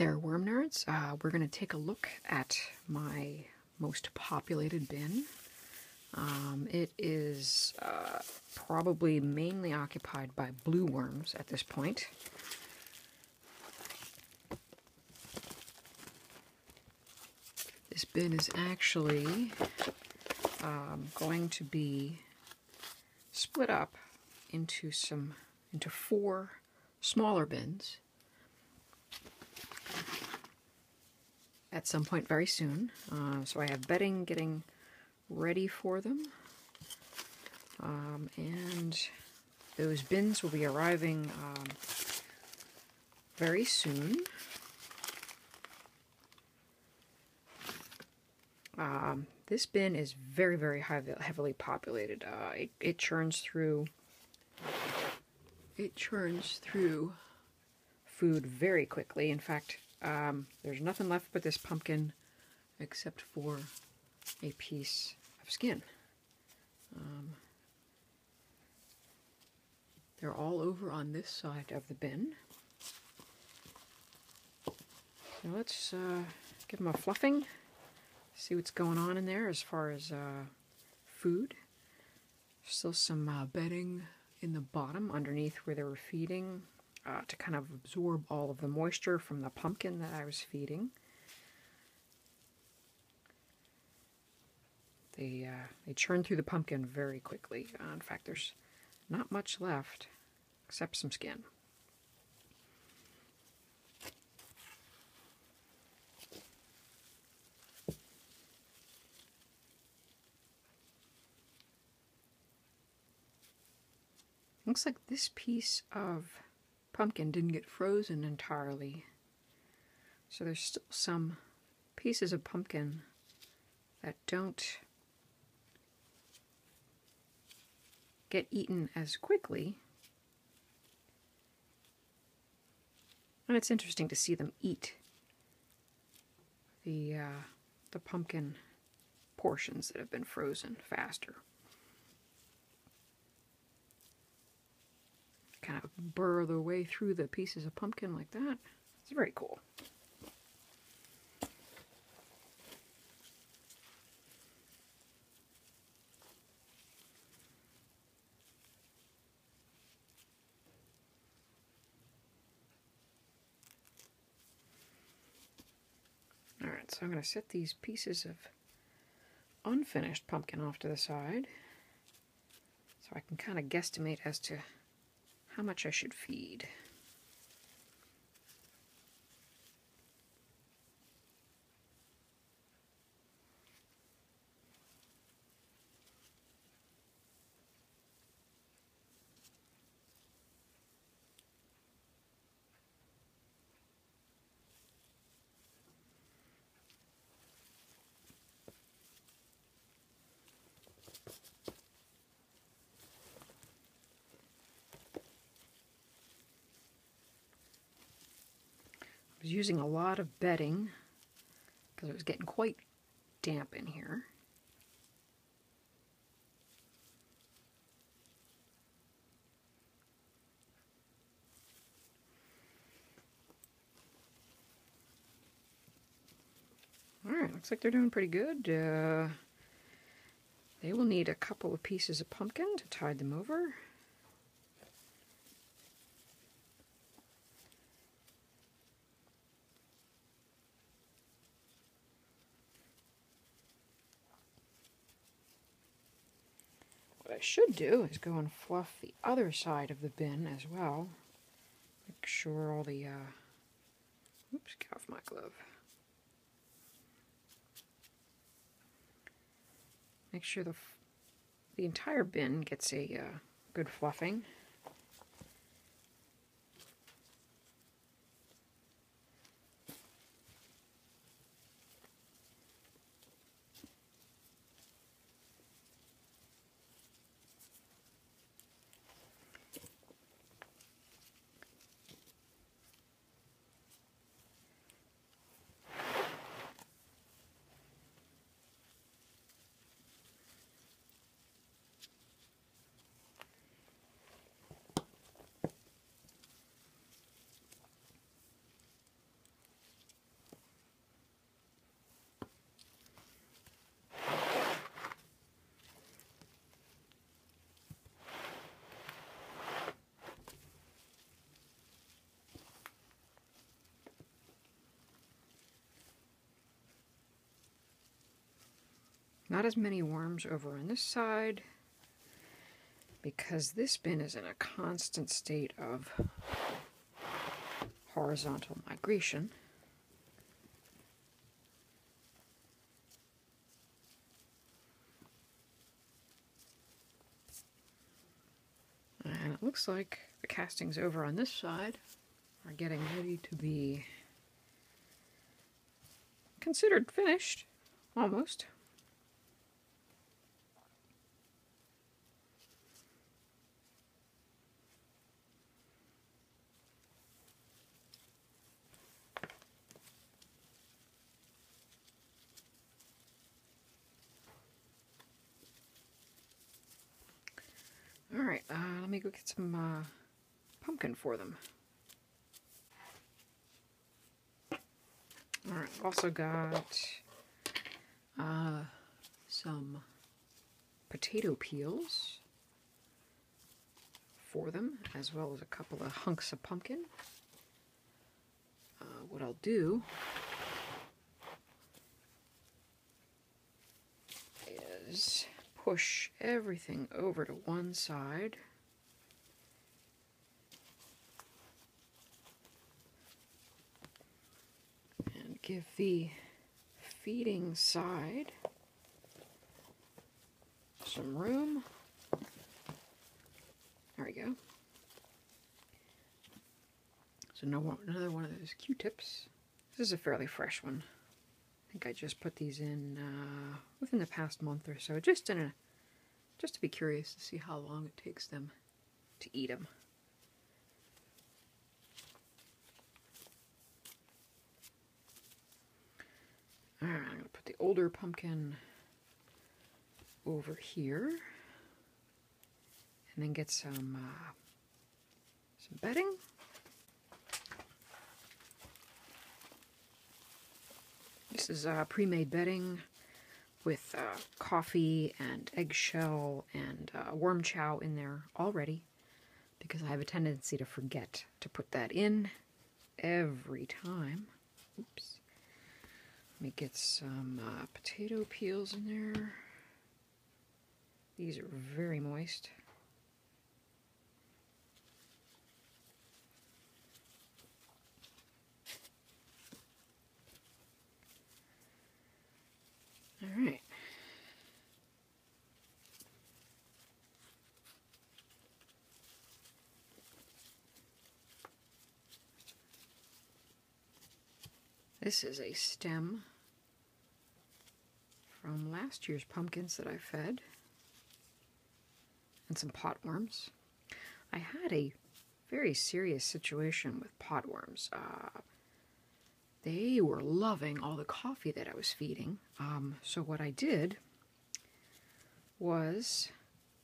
there, worm nerds. We're going to take a look at my most populated bin. It is probably mainly occupied by blue worms at this point. This bin is actually going to be split up into four smaller bins at some point very soon. So I have bedding getting ready for them, and those bins will be arriving very soon. This bin is very, very heavily populated. It churns through. It churns through food very quickly. In fact, there's nothing left but this pumpkin, except for a piece of skin. They're all over on this side of the bin. So let's give them a fluffing. See what's going on in there as far as food. Still some bedding in the bottom underneath where they were feeding to kind of absorb all of the moisture from the pumpkin that I was feeding. They churn through the pumpkin very quickly. In fact, there's not much left except some skin. Looks like this piece of pumpkin didn't get frozen entirely, so there's still some pieces of pumpkin that don't get eaten as quickly, and it's interesting to see them eat the pumpkin portions that have been frozen faster. Kind of burrow their way through the pieces of pumpkin like that. It's very cool. Alright, so I'm going to set these pieces of unfinished pumpkin off to the side so I can kind of guesstimate as to how much I should feed. I was using a lot of bedding because it was getting quite damp in here. Alright, looks like they're doing pretty good. They will need a couple of pieces of pumpkin to tide them over. What I should do is go and fluff the other side of the bin as well. Make sure all the, oops, get off my glove. Make sure the entire bin gets a good fluffing. Not as many worms over on this side, because this bin is in a constant state of horizontal migration. And it looks like the castings over on this side are getting ready to be considered finished, almost. Alright, let me go get some pumpkin for them. Alright, also got some potato peels for them, as well as a couple of hunks of pumpkin. What I'll do is push everything over to one side. And give the feeding side some room. There we go. So another one of those Q-tips. This is a fairly fresh one. I think I just put these in within the past month or so, just to be curious to see how long it takes them to eat them. All right, I'm gonna put the older pumpkin over here, and then get some bedding. This is pre-made bedding with coffee and eggshell and worm chow in there already, because I have a tendency to forget to put that in every time. Oops. Let me get some potato peels in there. These are very moist. All right. This is a stem from last year's pumpkins that I fed, and some potworms. I had a very serious situation with potworms. They were loving all the coffee that I was feeding. So what I did was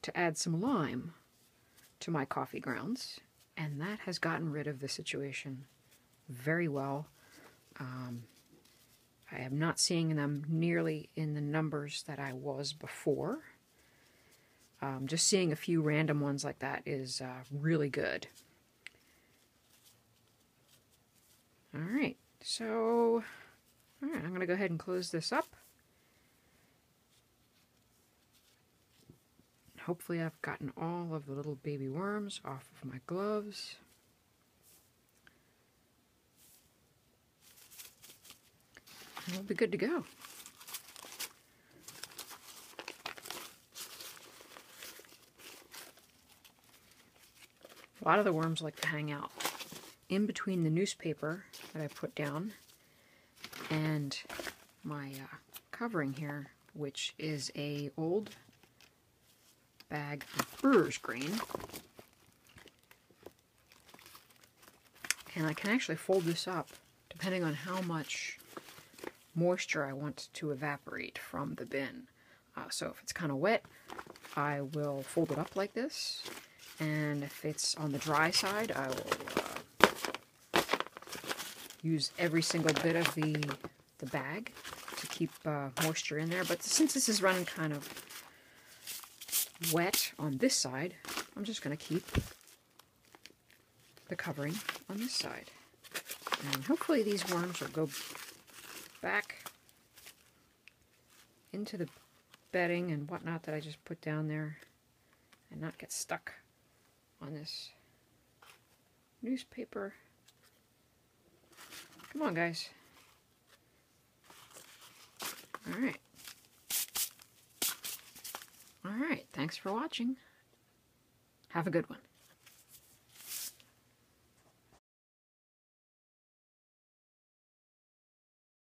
to add some lime to my coffee grounds, and that has gotten rid of the situation very well. I am not seeing them nearly in the numbers that I was before. Just seeing a few random ones like that is really good. All right. So, all right, I'm going to go ahead and close this up. Hopefully I've gotten all of the little baby worms off of my gloves. And we'll be good to go. A lot of the worms like to hang out in between the newspaper that I put down and my covering here, which is a old bag of brewer's grain, and I can actually fold this up depending on how much moisture I want to evaporate from the bin. So if it's kind of wet, I will fold it up like this, and if it's on the dry side, I will use every single bit of the bag to keep moisture in there. But since this is running kind of wet on this side, I'm just going to keep the covering on this side. And hopefully these worms will go back into the bedding and whatnot that I just put down there and not get stuck on this newspaper. Come on, guys. Alright. Alright, thanks for watching. Have a good one.